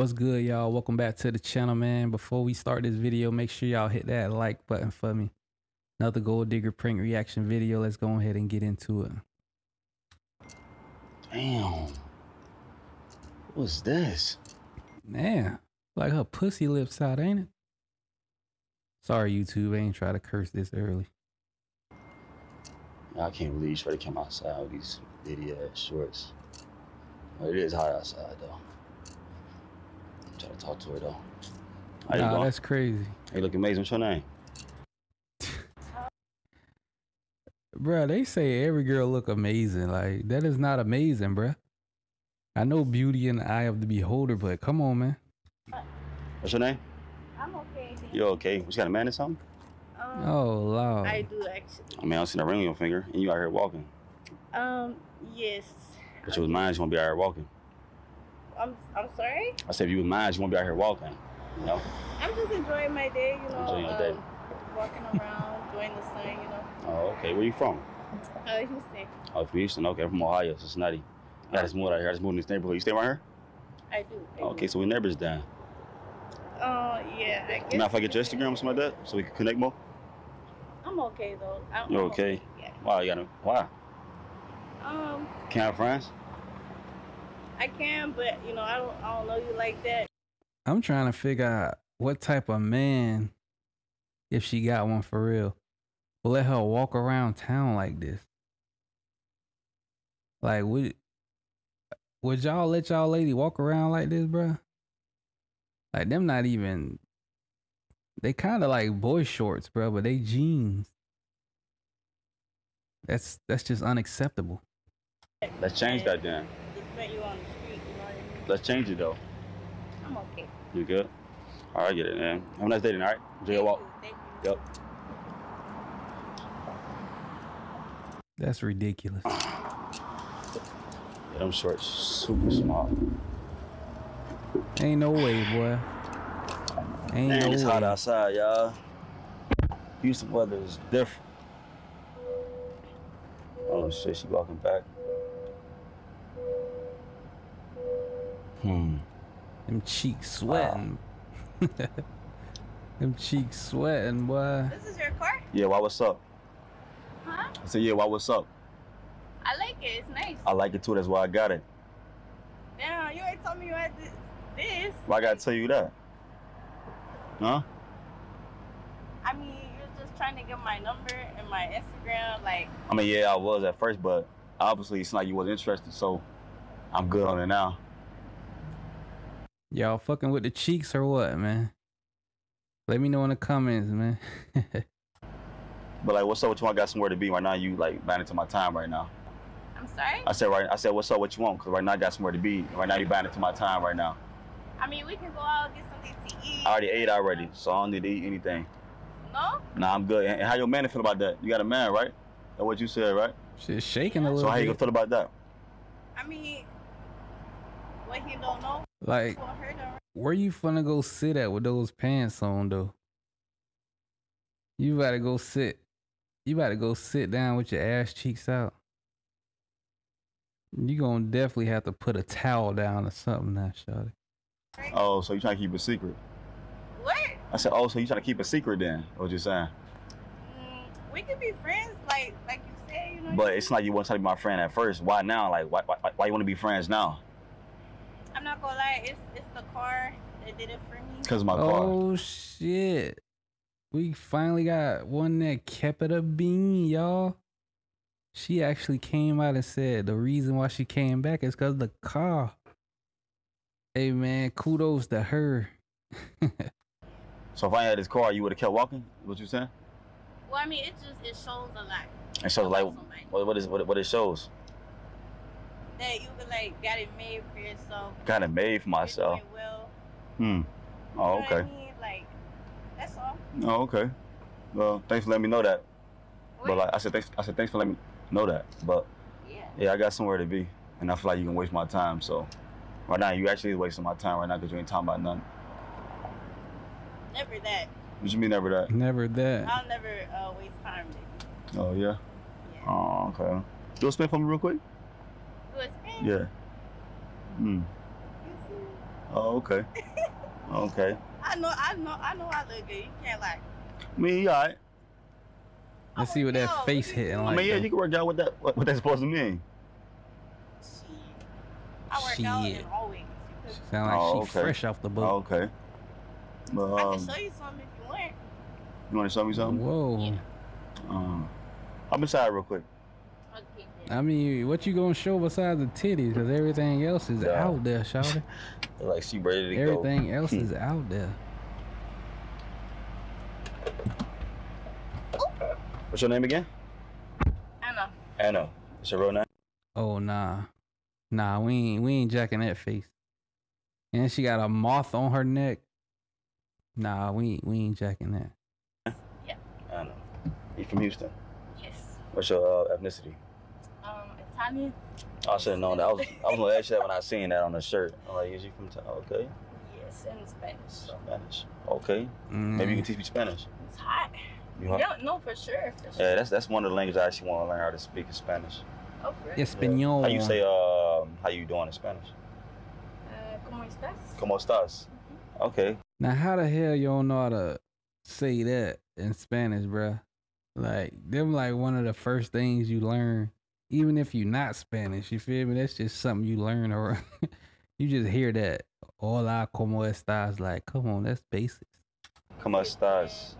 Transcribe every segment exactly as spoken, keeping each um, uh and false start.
What's good, y'all? Welcome back to the channel, man. Before we start this video, make sure y'all hit that like button for me. Another Gold Digger prank reaction video. Let's go ahead and get into it. Damn. What's this? Man, like her pussy lips out, ain't it? Sorry, YouTube. I ain't try to curse this early. I can't believe you sure they came outside with these idiot ass shorts. Well, it is hot outside, though. I'm trying to talk to her, though. How you nah, going? That's crazy. Hey, look amazing. What's your name? Bruh, they say every girl look amazing. Like, that is not amazing, bruh. I know beauty in the eye of the beholder, but come on, man. What's your name? I'm okay. You okay? What, you got a man or something? Um, oh, Lord. I do, actually. I mean, I seen a ring on your finger, and you out here walking. Um, yes. But you was mine, you won't be out here walking. I'm, I'm sorry? I said if you was mine, you won't be out here walking, you know? I'm just enjoying my day, you know? Enjoying your um, day. Walking around, enjoying the sun, you know? Oh, okay. Where you from? Uh, Houston. Oh, from Houston? Okay, I'm from Ohio, Cincinnati. I just moved out here. I just moved in this neighborhood. You stay right here? I do. I okay, do. So we neighbors down. Oh, uh, yeah, I guess. Now if I get your Instagram or something like that, so we can connect more? I'm okay, though. I'm, You're I'm okay? okay yeah. Wow, you got to, why? Um, can I have friends? I can, but, you know, I don't, I don't know you like that. I'm trying to figure out what type of man, if she got one for real, will let her walk around town like this. Like, would, would y'all let y'all lady walk around like this, bro? Like, them not even, they kind of like boy shorts, bro, but they jeans. That's, that's just unacceptable. Let's change that then. You on the street, you know what I mean? Let's change it though. I'm okay. You good? All right, get it, man. Have a nice day then, all right? Enjoy your walk. Thank you. Yep. That's ridiculous. Yeah, them shorts super small. Ain't no way, boy. Ain't Man, no it's way. hot outside, y'all. Houston weather is different. Oh shit, she walking back. Hmm. Them cheeks sweating. Wow. Them cheeks sweating, boy. This is your car? Yeah, why what's up? Huh? I said, yeah, why what's up? I like it. It's nice. I like it too. That's why I got it. Damn, you ain't told me you had this. this. Why I got to tell you that? Huh? I mean, you're just trying to get my number and my Instagram. Like. I mean, yeah, I was at first, but obviously it's not like you wasn't interested, so I'm good on it now. Y'all fucking with the cheeks or what, man? Let me know in the comments, man. But like, what's up with you? I got somewhere to be right now. You like buying into my time right now. I'm sorry? I said right. I said, what's up? What you want? Because right now I got somewhere to be. Right now you buying into my time right now. I mean, we can go out get something to eat. I already ate already, so I don't need to eat anything. No? Nah, I'm good. And how your man feel about that? You got a man, right? That's what you said, right? She's shaking a little. So how bit. you gonna feel about that? I mean, what he don't know. Like, where you finna go sit at with those pants on, though? You about to go sit. You about to go sit down with your ass cheeks out. You gonna definitely have to put a towel down or something now, shawty. Oh, so you trying to keep a secret? What? I said, oh, so you trying to keep a secret then? What you saying? Mm, we could be friends, like like you said, you know. But it's like you want to be my friend at first. Why now? Like, why why, why you want to be friends now? I'm not gonna lie, it's, it's the car that did it for me. Cause my car. Oh shit. We finally got one that kept it a bean, y'all. She actually came out and said the reason why she came back is cause the car. Hey man, kudos to her. So if I had this car, you would have kept walking? What you saying? Well, I mean, it just, it shows a lot. It shows like, what, what is, what, what it shows? That you could like got it made for yourself. Got it made for myself. Well. Hmm. Oh, you know okay. What I mean? Like, that's all. Oh, okay. Well, thanks for letting me know that. What? But like I said, thanks. I said thanks for letting me know that. But yeah, yeah, I got somewhere to be, and I feel like you can waste my time. So right now, you actually is wasting my time right now because you ain't talking about nothing. Never that. What you mean never that? Never that. I'll never uh, waste time. Baby. Oh yeah. Yeah. Oh okay. You wanna spend for me real quick? Yeah. Mm. Oh, okay. Okay. I know, I know, I know I look good. You can't lie. I mean, he all right. I see what that face hitting like. I mean, yeah, though. You can work out what that what, what that's supposed to mean. Shit. I work Shit. out in always. She sound like oh, she okay. fresh off the boat. Oh, okay. But, um, I can show you something if you want. You want to show me something? Whoa. Yeah. Um, I'm inside real quick. Okay, yeah. I mean, what you gonna show besides the titties? Cause everything else is yeah. out there, shawty. Like she ready to everything go. Everything else is out there. What's your name again? Anna. Anna. It's your real name? Oh, nah. Nah, we ain't, we ain't jacking that face. And she got a moth on her neck. Nah, we ain't, we ain't jacking that. Yeah. Anna. You from Houston? Yes. What's your uh, ethnicity? Um, Italian. I should have known that. I was, I was going to ask you that when I seen that on the shirt. I'm like, is you from Italian? Okay. Yes, and Spanish. Spanish. Okay. Mm. Maybe you can teach me Spanish. It's hot. You know? Yeah, no, for sure, for sure. Yeah, that's that's one of the languages I actually want to learn how to speak is Spanish. Oh, for real? Espanol. Yeah. How you say uh, how you doing in Spanish? Uh, ¿Cómo estás? ¿Cómo estás? Mm-hmm. Okay. Now, how the hell you don't know how to say that in Spanish, bruh? Like, them like one of the first things you learn, even if you're not Spanish. You feel me? That's just something you learn, or you just hear that. Hola, ¿cómo estás? Like, come on, that's basics. ¿Cómo estás?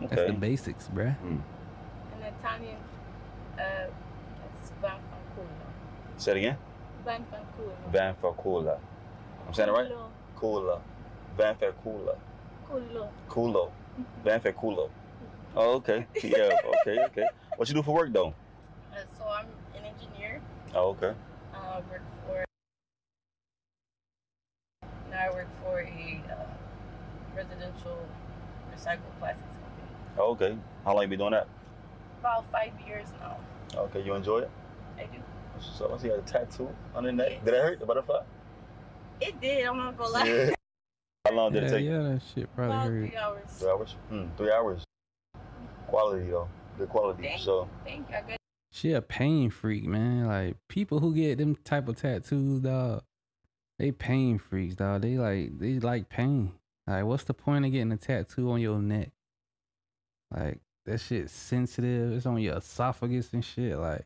Okay. That's the basics, bruh. Mm. And then Tanya, uh, that's Van Fancula. Say it again? Van Fancula. Van Fancula. I'm saying it right? Cooler. Van Fancula. Culo. Culo. Van Fancula. Oh, okay. Yeah, okay, okay. What you do for work, though? Uh, so I'm an engineer. Oh, okay. I uh, work for... Now I work for a uh, residential recycle plastics. Okay. How long you been doing that? About five years now. Okay. You enjoy it? I do. So I see you had a tattoo on the neck. Yes. Did it hurt, the butterfly? It did. I'm not gonna lie. Yeah. How long did yeah, it take? Yeah, that shit probably about hurt. Three hours. Three hours. Hmm. Three hours. Quality though. Good quality. Thank, so. Thank you. I got she a pain freak, man. Like people who get them type of tattoos, dog. They pain freaks, dog. They like they like pain. Like, what's the point of getting a tattoo on your neck? Like, that shit's sensitive. It's on your esophagus and shit. Like,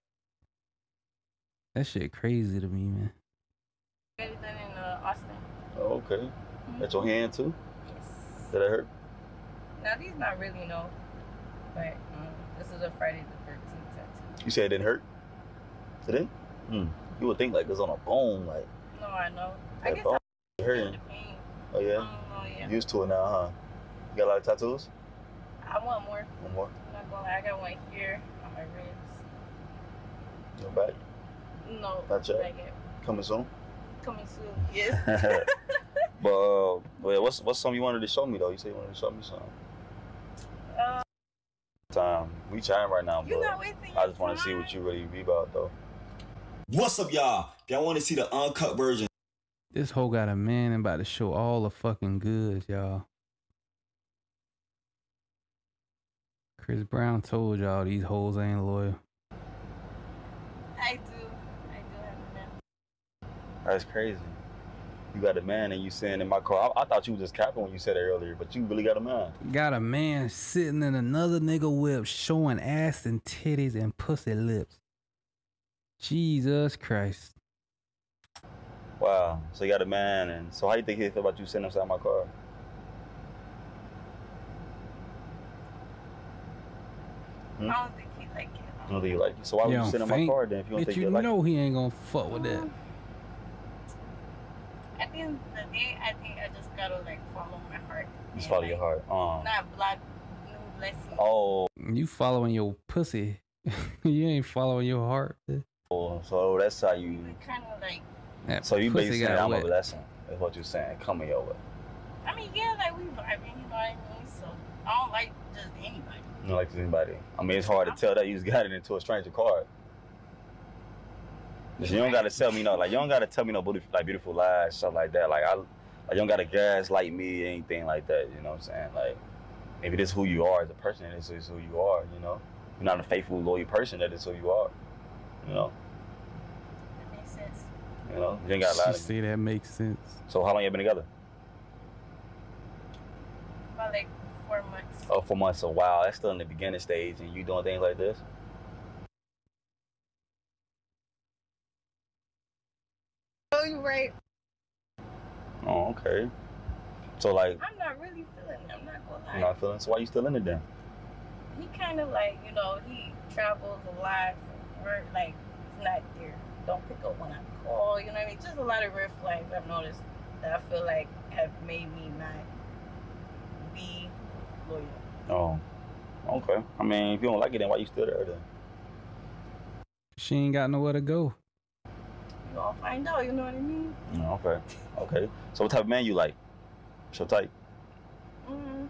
that shit crazy to me, man. I got it done in uh, Austin. Oh, okay. Mm-hmm. That's your hand, too? Yes. Did that hurt? No, these not really, no. But um, this is a Friday the thirteenth tattoo. You said it didn't hurt? It didn't? Hmm. You would think, like, it's on a bone, like. No, I know. I guess bone I hurting. Pain. Oh, yeah? I don't know, yeah. Used to it now, huh? You got a lot of tattoos? I want more. One more? I'm not gonna lie, I got one here on my ribs. Your back? No. Not yet. Coming soon? Coming soon, yes. But uh, what's, what's something you wanted to show me, though? You said you wanted to show me something. Uh, time. We trying right now, but not wasting I just want to see what you really be about, though. What's up, y'all? If y'all want to see the uncut version. This hoe got a man about to show all the fucking goods, y'all. Chris Brown told y'all these hoes ain't loyal. I do. I do have a man. That's crazy. You got a man and you sitting in my car. I, I thought you was just capping when you said it earlier, but you really got a man. Got a man sitting in another nigga whip showing ass and titties and pussy lips. Jesus Christ. Wow. So you got a man. And so how you think he feel about you sitting inside my car? I don't think he like it. I don't think he like it. So why would you sit in my car then if you don't think he like it? You know he ain't gonna fuck with that. At the end of the day, I think I just gotta like follow my heart. Just follow your heart. Uh. Not block new blessings. Oh. You following your pussy. You ain't following your heart. Oh, so that's how you. Kind of like. So you basically saying I'm a blessing. That's what you're saying. Coming your way. I mean, yeah, like we vibing, you know what I mean? So I don't like just anybody. Not like anybody. I mean, it's hard to tell that you just got it into a stranger car. You don't gotta tell me no, like you don't gotta tell me no beautiful, like beautiful lies, stuff like that. Like I, like you don't gotta gaslight me, anything like that. You know what I'm saying? Like, maybe this is who you are as a person, and this is who you are. You know, you're not a faithful, loyal person. That is who you are. You know. That makes sense. You know, you ain't got a lot. You see, that makes sense. So how long you been together? About like four months. Oh, four months. So wow, that's still in the beginning stage, and you doing things like this. Oh, you're right. Oh, okay. So like, I'm not really feeling it. I'm not gonna lie. You're not feeling it. So why you still in it then? He kind of like, you know, he travels a lot from work, like he's not there. Don't pick up when I call, you know what I mean? Just a lot of red flags I've noticed that I feel like have made me not be loyal. Oh, okay. I mean, if you don't like it, then why you still there then? She ain't got nowhere to go. You all find out, you know what I mean? Okay, okay. So what type of man you like? What's your type? Mm.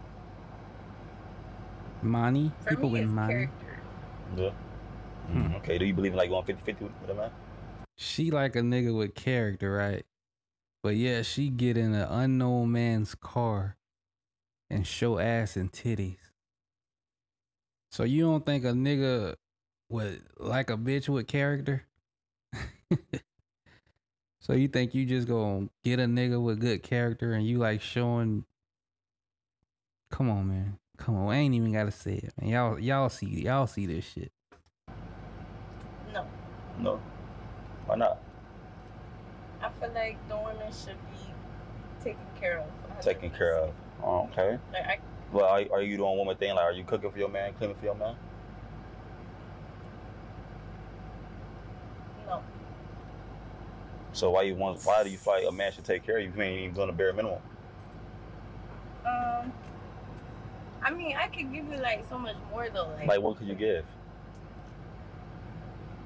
Money? For people me, with money. Character. Yeah. Mm, okay, do you believe in like going fifty fifty with a man? She like a nigga with character, right? But yeah, she get in an unknown man's car and show ass and titties. So you don't think a nigga would like a bitch with character? So you think you just gonna get a nigga with good character and you like showing? Come on, man. Come on. I ain't even gotta say it, man. Y'all, y'all see, y'all see this shit. No. No. Why not? I feel like the women should be taken care of. Taken care of. Oh, okay. Like I, well, are, are you doing woman thing? Like, are you cooking for your man, cleaning for your man? No. So why you want? Why do you feel like a man should take care of you? You ain't even doing the bare minimum. Um, I mean, I could give you like so much more though. Like, like what could you give?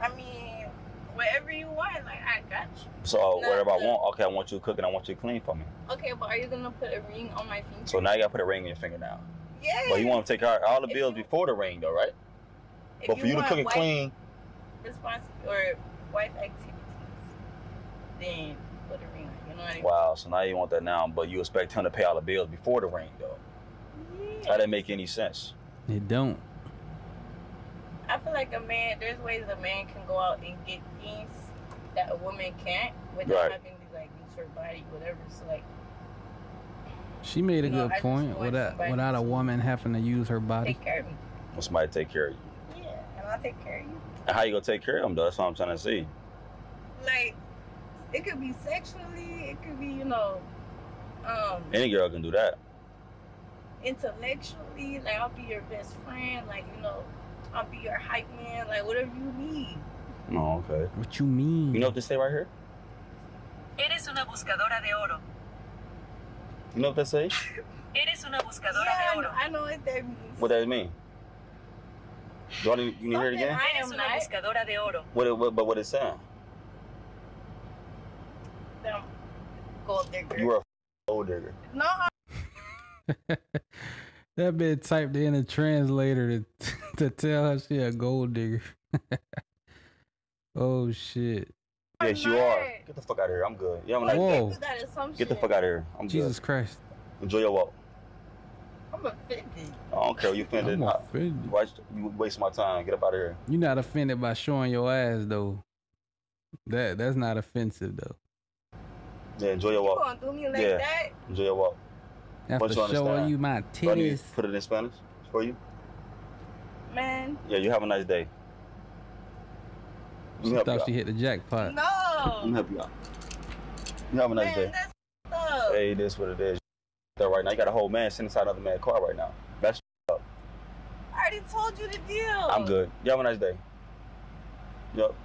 I mean, whatever you want, like, I got you. So, now, whatever I want, okay, I want you to cook and I want you to clean for me. Okay, but are you going to put a ring on my finger? So now you got to put a ring on your finger now. Yeah. But you want to take all, all the bills you, before the ring, though, right? But for you, you to cook and clean. Responsibility or wife activities, then put a ring on, you know what I mean? Wow, so now you want that now, but you expect him to pay all the bills before the ring, though. Yeah. That didn't make any sense. It don't. I feel like a man, there's ways a man can go out and get things that a woman can't without right. having to like use her body, whatever. So like, she made a know, good I point without without a woman having to use her body. Take care of me. Well, somebody take care of you. Yeah, and I'll take care of you. How you gonna take care of them though? That's what I'm trying to see. Like, it could be sexually, it could be you know. Um, Any girl can do that. Intellectually, like I'll be your best friend, like you know. I'll be your hype man, like whatever you need. Oh, okay. What you mean? You know what they say right here? Eres una buscadora de oro. You know what they say? Eres una buscadora yeah, de oro. I know what that means. What that mean? Do I need, you need to hear it again? Eres una buscadora de oro. What? It, what but what it sound? Them gold digger. You were a gold digger. No. That bitch typed in a translator to, to tell her she a gold digger. Oh, shit. Yes, you are. Get the fuck out of here. I'm good. Yeah, I'm like, whoa. Get the fuck out of here. I'm Jesus good. Jesus Christ. Enjoy your walk. I'm offended. I don't care. You offended. I'm offended. Why you waste my time? Get up out of here. You're not offended by showing your ass, though. That That's not offensive, though. Yeah, enjoy your walk. You gonna do me like yeah. that? Enjoy your walk. After showing you my titties. Put it in Spanish for you. Man. Yeah, you have a nice day. She thought she hit the jackpot. No. Let me help you out. You have a nice day. Hey, this is what it is. That right now, you got a whole man sitting inside another man's car right now. That's up. I already told you the deal. I'm good. You have a nice day. Yup.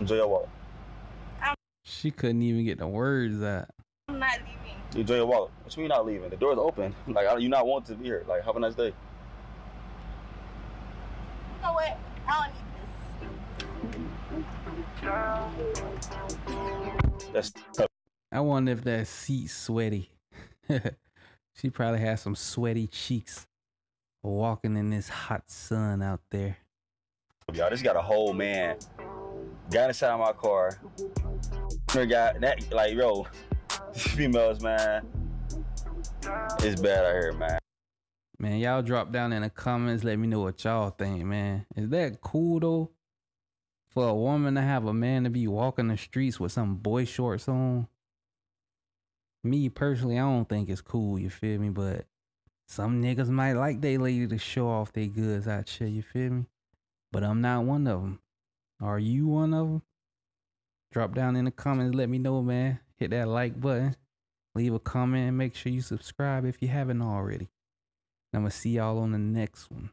Enjoy your wallet. She couldn't even get the words out. I'm not leaving. Enjoy your wallet. What you mean not leaving? The door's open. Like, I, you not want to be here. Like, have a nice day. You know what? I don't need this. That's tough. I wonder if that seat's sweaty. She probably has some sweaty cheeks walking in this hot sun out there. Y'all, this got a whole man. Got inside my car. Got that, like, yo. Females, man, it's bad out here, man. Man, y'all drop down in the comments. Let me know what y'all think, man. Is that cool though? for a woman to have a man to be walking the streets with some boy shorts on. Me personally, I don't think it's cool, you feel me? But some niggas might like they lady to show off their goods out here, you feel me? But I'm not one of them. Are you one of them? Drop down in the comments, let me know, man. Hit that like button, leave a comment, and make sure you subscribe if you haven't already. I'm gonna see y'all on the next one.